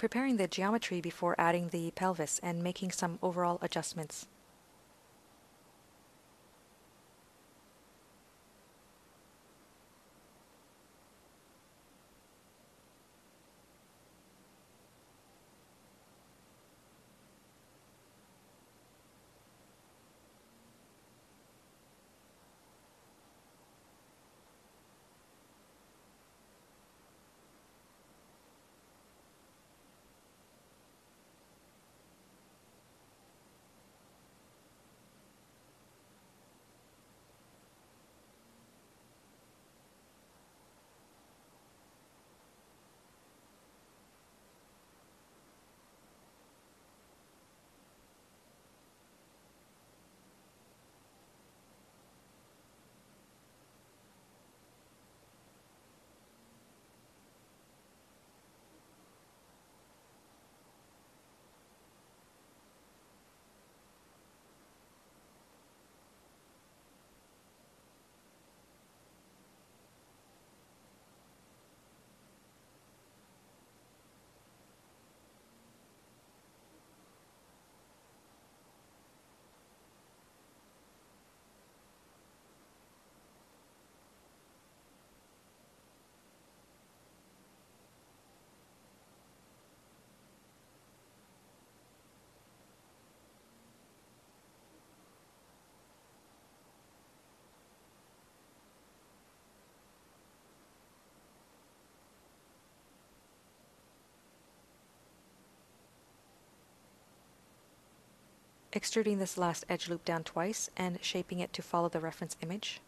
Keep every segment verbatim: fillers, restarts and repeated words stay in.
preparing the geometry before adding the pelvis and making some overall adjustments. Extruding this last edge loop down twice and shaping it to follow the reference image.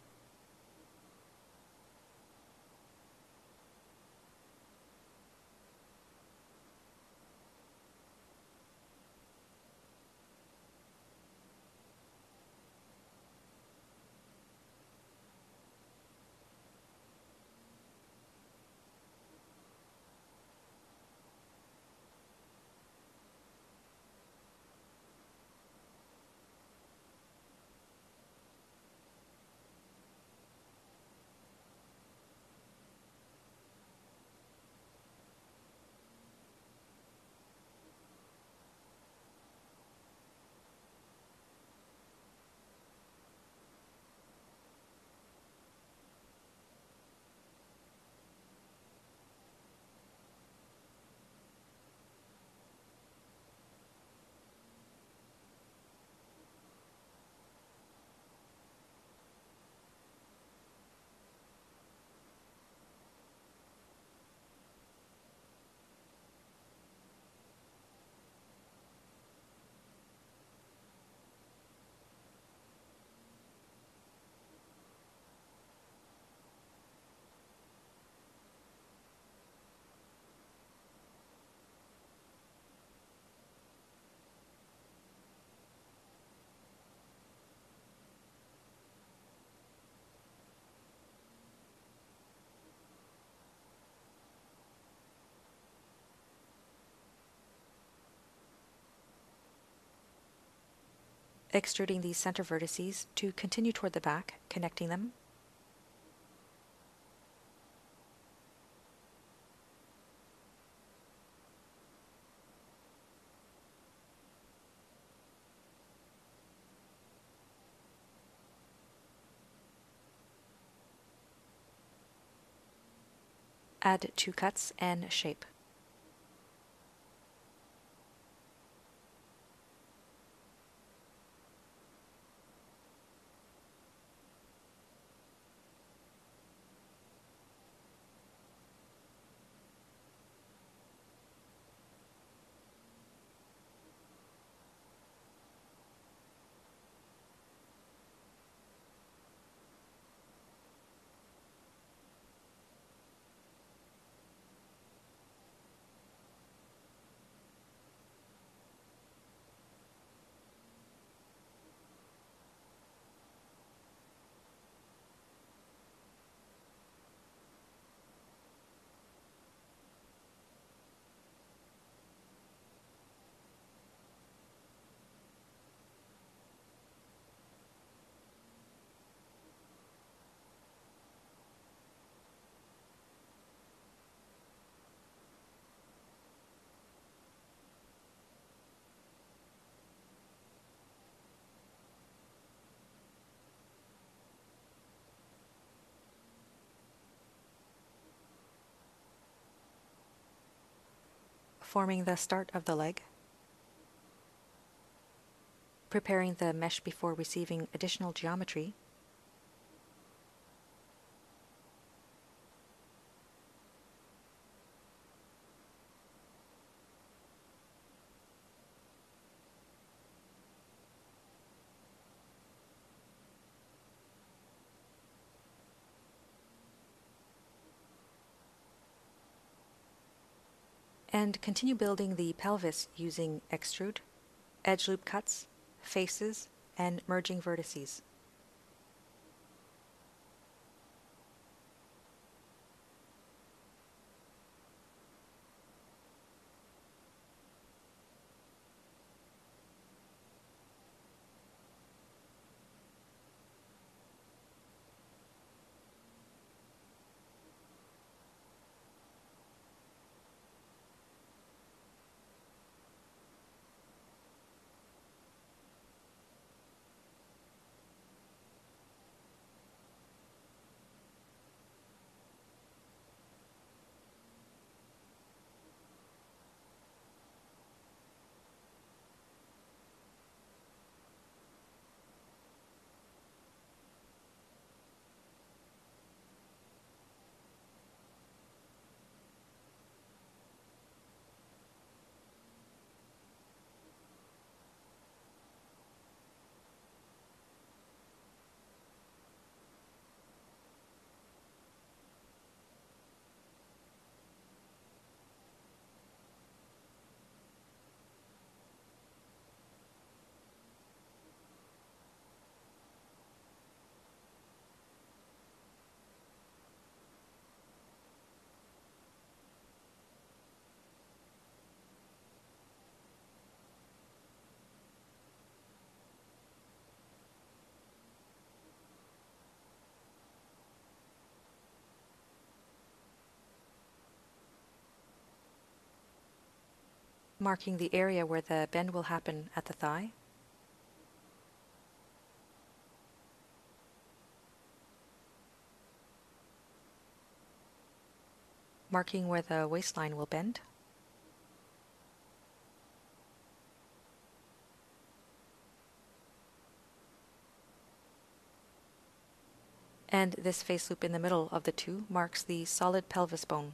Extruding these center vertices to continue toward the back, connecting them. Add two cuts and shape. forming the start of the leg, preparing the mesh before receiving additional geometry, and continue building the pelvis using extrude, edge loop cuts, faces, and merging vertices. Marking the area where the bend will happen at the thigh. Marking where the waistline will bend. And this face loop in the middle of the two marks the solid pelvis bone.